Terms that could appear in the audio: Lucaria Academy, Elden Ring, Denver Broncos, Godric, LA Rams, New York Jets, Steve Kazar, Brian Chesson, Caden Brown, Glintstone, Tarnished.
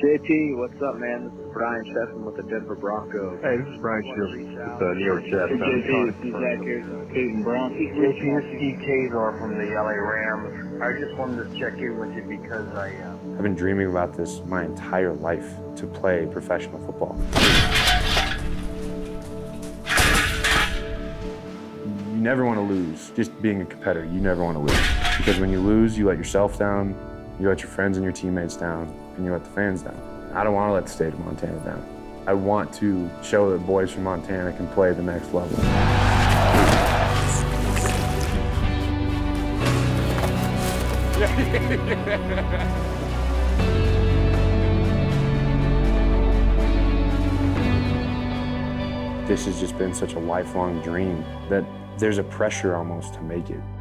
JT, what's up, man? This is Brian Chesson with the Denver Broncos. Hey, this is Brian Chesson with the New York Jets. Hey, JT, this is Zach here. Caden Brown. JT, this is Steve Kazar from the LA Rams. I just wanted to check in with you because I've been dreaming about this my entire life, to play professional football. You never want to lose. Just being a competitor, you never want to lose. Because when you lose, you let yourself down, you let your friends and your teammates down, and you let the fans down. I don't want to let the state of Montana down. I want to show that boys from Montana can play the next level. This has just been such a lifelong dream that there's a pressure almost to make it.